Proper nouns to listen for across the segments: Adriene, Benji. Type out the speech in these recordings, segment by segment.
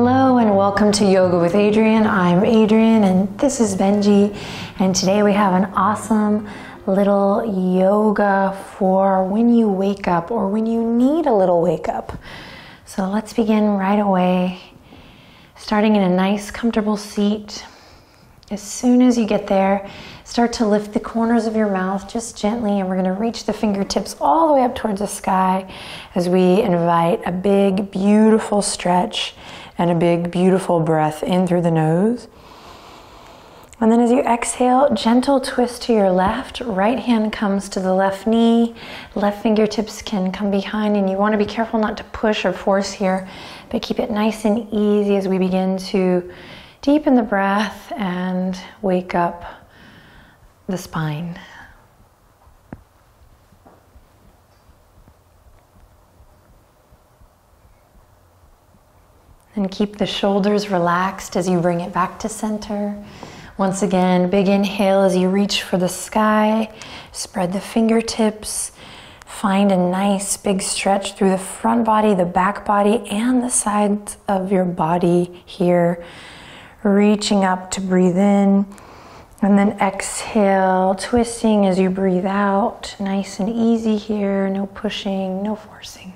Hello and welcome to Yoga with Adriene. I'm Adriene and this is Benji, and today we have an awesome little yoga for when you wake up or when you need a little wake up. So let's begin right away, starting in a nice comfortable seat. As soon as you get there, start to lift the corners of your mouth just gently, and we're going to reach the fingertips all the way up towards the sky as we invite a big, beautiful stretch and a big, beautiful breath in through the nose. And then as you exhale, gentle twist to your left. Right hand comes to the left knee. Left fingertips can come behind, and you want to be careful not to push or force here, but keep it nice and easy as we begin to deepen the breath and wake up the spine. And keep the shoulders relaxed as you bring it back to center. Once again, big inhale as you reach for the sky. Spread the fingertips. Find a nice big stretch through the front body, the back body, and the sides of your body here. Reaching up to breathe in. And then exhale, twisting as you breathe out. Nice and easy here. No pushing, no forcing.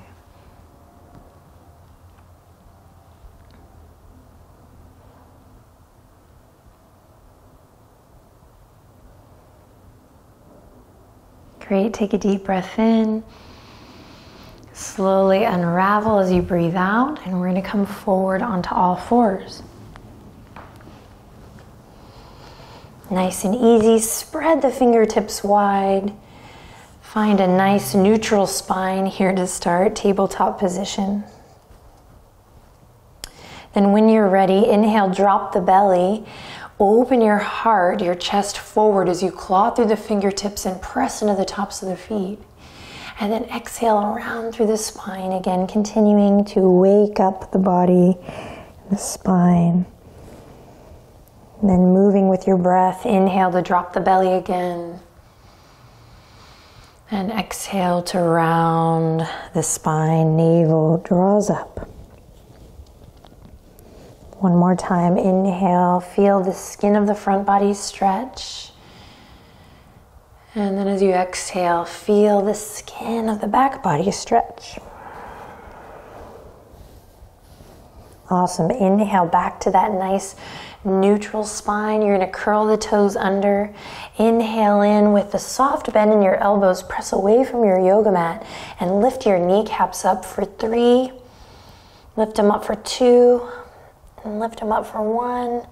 Great, take a deep breath in. Slowly unravel as you breathe out, and we're going to come forward onto all fours. Nice and easy, spread the fingertips wide. Find a nice neutral spine here to start, tabletop position. Then when you're ready, inhale, drop the belly. Open your heart, your chest forward as you claw through the fingertips and press into the tops of the feet. And then exhale around through the spine again, continuing to wake up the body, the spine. And then moving with your breath, inhale to drop the belly again. And exhale to round the spine, navel draws up. One more time, inhale, feel the skin of the front body stretch. And then as you exhale, feel the skin of the back body stretch. Awesome, inhale back to that nice neutral spine. You're gonna curl the toes under. Inhale in with the soft bend in your elbows, press away from your yoga mat and lift your kneecaps up for 3, lift them up for 2, and lift them up for 1,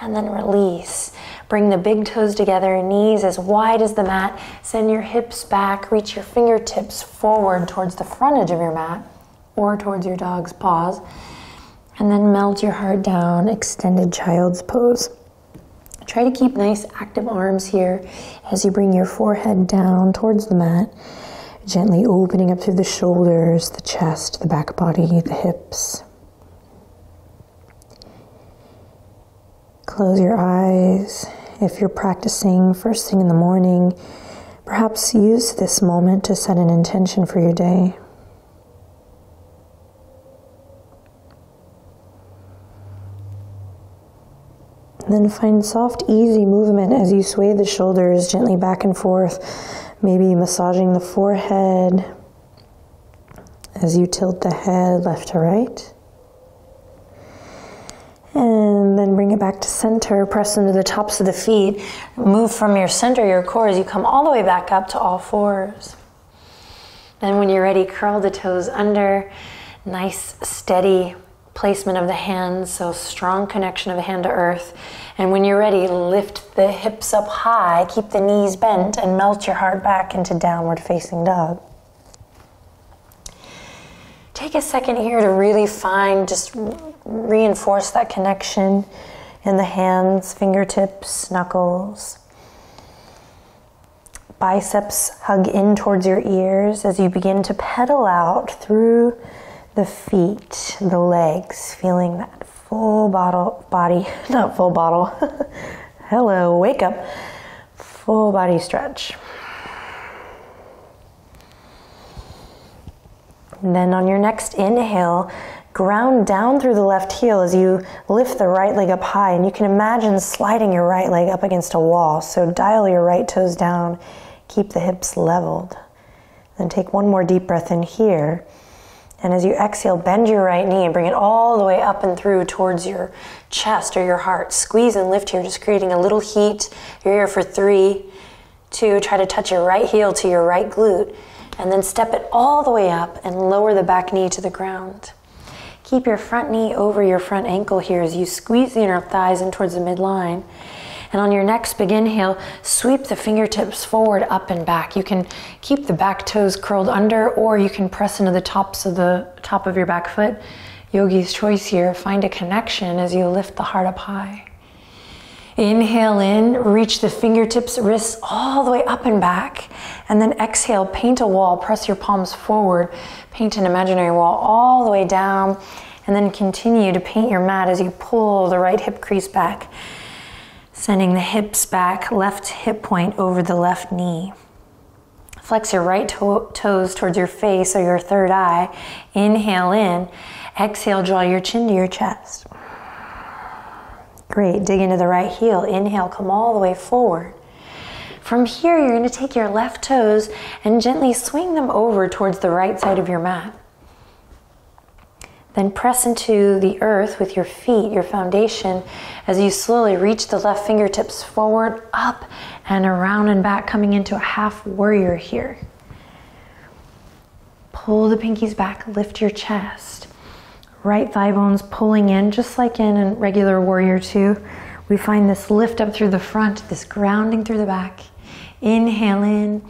and then release. Bring the big toes together, knees as wide as the mat. Send your hips back, reach your fingertips forward towards the front edge of your mat or towards your dog's paws. And then melt your heart down, extended child's pose. Try to keep nice active arms here as you bring your forehead down towards the mat, gently opening up through the shoulders, the chest, the back body, the hips. Close your eyes. If you're practicing first thing in the morning, perhaps use this moment to set an intention for your day. Then find soft, easy movement as you sway the shoulders gently back and forth, maybe massaging the forehead as you tilt the head left to right. And then bring it back to center, press into the tops of the feet. Move from your center, your core, as you come all the way back up to all fours. Then when you're ready, curl the toes under. Nice, steady placement of the hands, so strong connection of the hand to earth. And when you're ready, lift the hips up high, keep the knees bent, and melt your heart back into downward facing dog. Take a second here to really find, just reinforce that connection in the hands, fingertips, knuckles. Biceps hug in towards your ears as you begin to pedal out through the feet, the legs, feeling that full body, not full bottle, hello, wake up, full body stretch. And then on your next inhale, Ground down through the left heel as you lift the right leg up high, and you can imagine sliding your right leg up against a wall. So dial your right toes down, keep the hips leveled. Then take one more deep breath in here. And as you exhale, bend your right knee and bring it all the way up and through towards your chest or your heart. Squeeze and lift here, just creating a little heat. You're here for 3, 2, try to touch your right heel to your right glute. And then step it all the way up and lower the back knee to the ground. Keep your front knee over your front ankle here as you squeeze the inner thighs in towards the midline. And on your next big inhale, sweep the fingertips forward, up and back. You can keep the back toes curled under, or you can press into the tops of the top of your back foot. Yogi's choice here. Find a connection as you lift the heart up high. Inhale in, reach the fingertips, wrists all the way up and back. And then exhale, paint a wall, press your palms forward, paint an imaginary wall all the way down. And then continue to paint your mat as you pull the right hip crease back. Sending the hips back, left hip point over the left knee. Flex your right toes towards your face or your third eye. Inhale in. Exhale, draw your chin to your chest. Great. Dig into the right heel. Inhale, come all the way forward. From here, you're going to take your left toes and gently swing them over towards the right side of your mat. Then press into the earth with your feet, your foundation, as you slowly reach the left fingertips forward, up, and around and back, coming into a half warrior here. Pull the pinkies back, lift your chest. Right thigh bones pulling in, just like in a regular warrior two. We find this lift up through the front, this grounding through the back. Inhale in.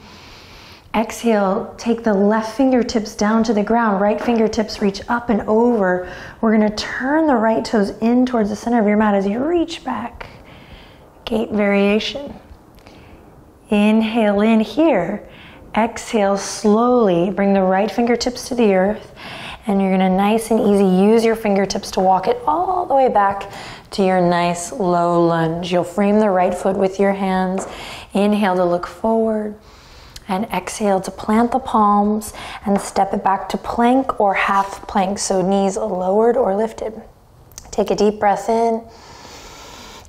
Exhale, take the left fingertips down to the ground. Right fingertips reach up and over. We're going to turn the right toes in towards the center of your mat as you reach back. Gate variation. Inhale in here. Exhale, slowly bring the right fingertips to the earth. And you're going to nice and easy use your fingertips to walk it all the way back to your nice low lunge. You'll frame the right foot with your hands. Inhale to look forward. And exhale to plant the palms and step it back to plank or half plank, so knees lowered or lifted. Take a deep breath in.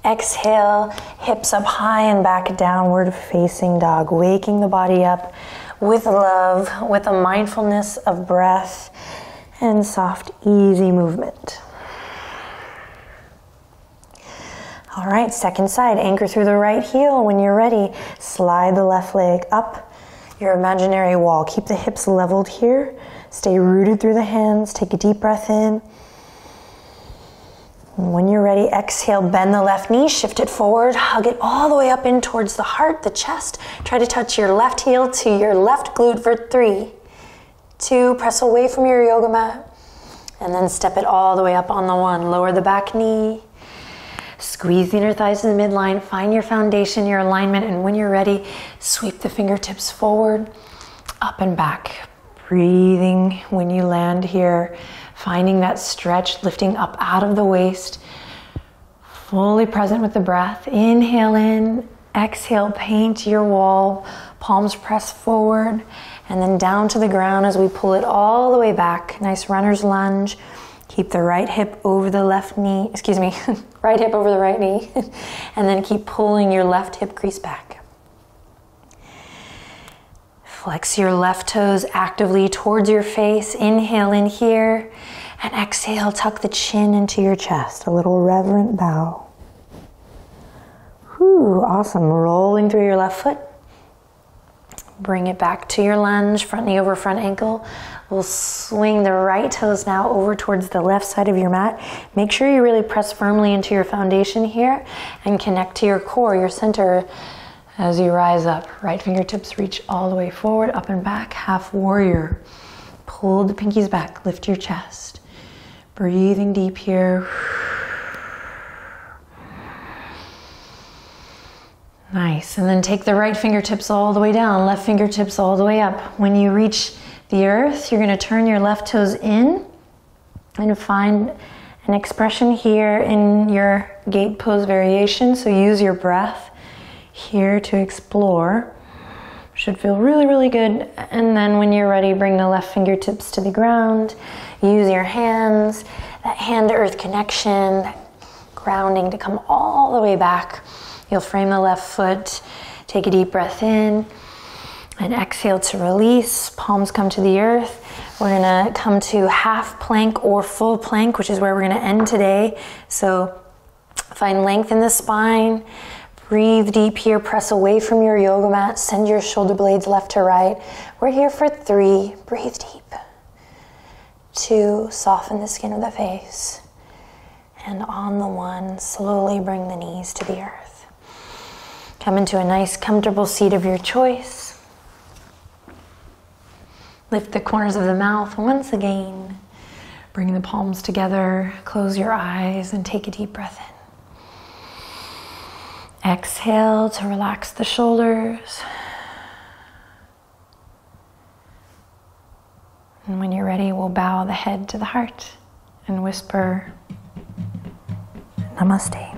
Exhale, hips up high and back, downward facing dog, waking the body up with love, with a mindfulness of breath and soft, easy movement. All right, second side, anchor through the right heel. When you're ready, slide the left leg up your imaginary wall. Keep the hips leveled here. Stay rooted through the hands. Take a deep breath in. And when you're ready, exhale, bend the left knee, shift it forward, hug it all the way up in towards the heart, the chest. Try to touch your left heel to your left glute for 3, 2, press away from your yoga mat. And then step it all the way up on the one. Lower the back knee. Squeeze the inner thighs in the midline, find your foundation, your alignment, and when you're ready, sweep the fingertips forward, up and back. Breathing when you land here, finding that stretch, lifting up out of the waist, fully present with the breath. Inhale in, exhale, paint your wall, palms press forward, and then down to the ground as we pull it all the way back. Nice runner's lunge. Keep the right hip over the left knee, right hip over the right knee, and then keep pulling your left hip crease back. Flex your left toes actively towards your face. Inhale in here, and exhale, tuck the chin into your chest. A little reverent bow. Whew, awesome. Rolling through your left foot. Bring it back to your lunge, front knee over front ankle. We'll swing the right toes now over towards the left side of your mat. Make sure you really press firmly into your foundation here and connect to your core, your center, as you rise up. Right fingertips reach all the way forward, up and back, half warrior. Pull the pinkies back, lift your chest. Breathing deep here. Nice, and then take the right fingertips all the way down, left fingertips all the way up. When you reach the earth, you're gonna turn your left toes in and find an expression here in your gate pose variation, so use your breath here to explore. Should feel really, really good. And then when you're ready, bring the left fingertips to the ground. Use your hands, that hand to earth connection, that grounding to come all the way back. You'll frame the left foot. Take a deep breath in and exhale to release. Palms come to the earth. We're gonna come to half plank or full plank, which is where we're gonna end today. So find length in the spine. Breathe deep here, press away from your yoga mat, send your shoulder blades left to right. We're here for 3, breathe deep. 2, soften the skin of the face. And on the 1, slowly bring the knees to the earth. Come into a nice, comfortable seat of your choice. Lift the corners of the mouth once again. Bring the palms together, close your eyes, and take a deep breath in. Exhale to relax the shoulders. And when you're ready, we'll bow the head to the heart and whisper, Namaste.